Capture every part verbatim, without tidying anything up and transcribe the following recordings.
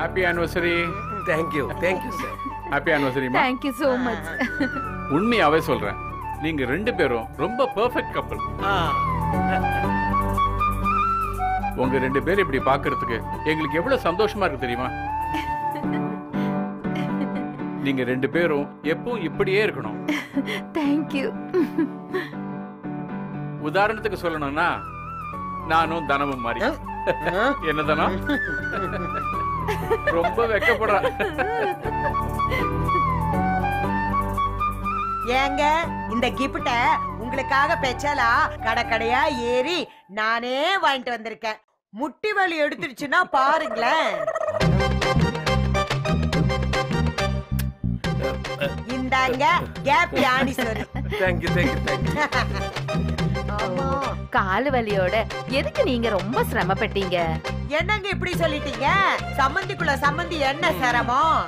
Happy anniversary. Thank you. Thank you, sir. Happy anniversary, ma. Thank you so much. உண்மையாவே சொல்றேன். நீங்க ரெண்டு பேரும் ரொம்ப பெர்ஃபெக்ட் கப்பல். உங்க ரெண்டு பேரும் இப்படி பாக்குறதுக்கு உங்களுக்கு எவ்வளவு சந்தோஷமா இருக்கு தெரியுமா? நீங்க ரெண்டு பேரும் எப்பவும் இப்படியே இருக்கணும். Thank you. உதாரணத்துக்கு சொல்லணும்னா நானும் தனமும் மாதிரி. என்ன தனம்? ரொம்ப வெக்கப்படுறா. ஏங்க இந்த கிஃப்ட்ட உங்களுக்காக பேச்சலா கடக்கடையா ஏறி நானே வாங்கிட்டு வந்திருக்கேன். முட்டி வலி எடுத்துருச்சுன்னா பாருங்களேன். இந்தாங்க கேப் யானி sir. Thank you, thank you, thank you. ஆமா கால் வலியோட எதுக்கு நீங்க ரொம்ப சிரமப்பட்டீங்க? என்னங்க இப்படி சொல்லிட்டீங்க? சம்பந்திக்குள்ள சம்பந்தி என்ன சிரமம்?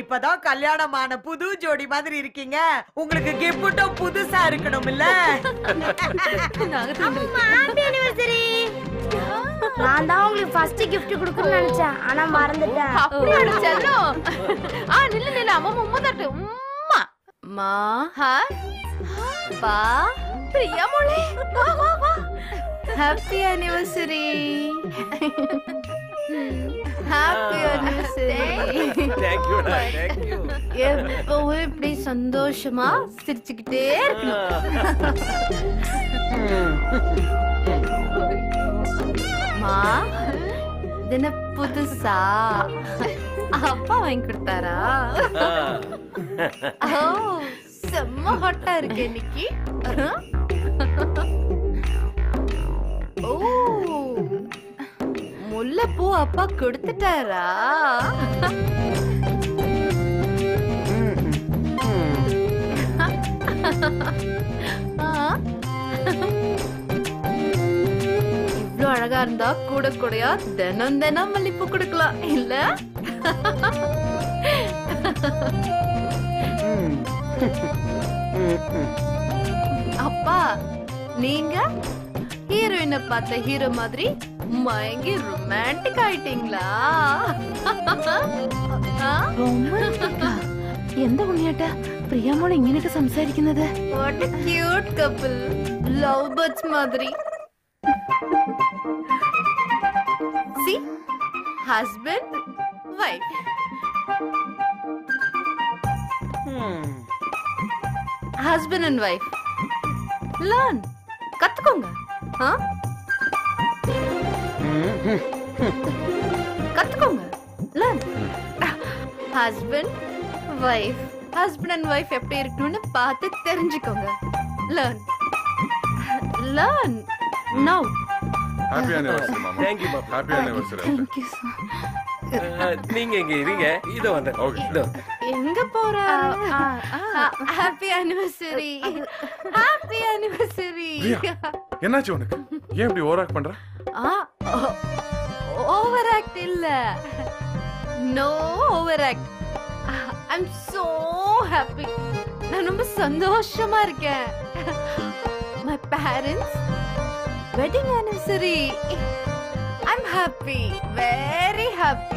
இப்பதான் கல்யாணமான புது ஜோடி மாதிரி இருக்கீங்க. உங்களுக்கு கிஃப்ட் புதுசா இருக்கணும் இல்ல? நான் தான் உங்களுக்கு ஃபர்ஸ்ட் கிஃப்ட் கொடுக்கணும்னு நினைச்சேன். ஆனா மறந்துட்டேன். அப்படியே செல்லும். ஆ நில்லு நில்லு அம்மா மும்மா தட்டு. அம்மா மா ஹா பா பிரியா மோளே வா வா வா. Happy anniversary. Happy anniversary. Thank you, thank you. எப்பவும் இப்படி சந்தோஷமா சிரிச்சுக்கிட்டே இருக்கணும். மா தின புதுசா அப்பா வாங்கி கொடுத்தாரா? ஓ செம்ம ஹாட்டா இருக்கு இன்னைக்கு. ஓ முல்லை பூ அப்பா கொடுத்துட்டாரா? இவ்வளோ அழகா இருந்தா கூட கூடையா தினம் தினம் மல்லிப்பூ கொடுக்கலாம் இல்ல? அப்பா நீங்க ஹீரோயினை பார்த்த ஹீரோ மாதிரி மயங்கி ரொமான்டிக் ஆயிட்டீங்களா? എന്താ ഉണ്ണിയേട്ടാ പ്രിയമോൾ ഇങ്ങനെയൊക്കെ സംസാരിക്കുന്നത്? What a cute couple, love birds മാതിരി. See husband wife. Husband and wife learn കത്തുക്കോങ്ക. ഹാ கத்துக்கோங்க. Husband wife husband and wife எப்படி இருக்கணும்னு பார்த்து தெரிஞ்சுக்கோங்க. Learn learn now. Happy anniversary மாமா. थैंक यू மாமா. Happy anniversary. Thank you sir. நீங்க எங்க இருங்க இத வந்து ஓகே இதோ எங்க போற? Happy anniversary. Happy anniversary. என்னாச்சு உனக்கு? ஏன் இப்படி ஓவராக்ட் பண்ற? ஆ ஓவராக்ட் இல்ல. No overact. I am so happy. நான் ரொம்ப சந்தோஷமா இருக்கேன். My parents wedding anniversary. I am happy. Very happy.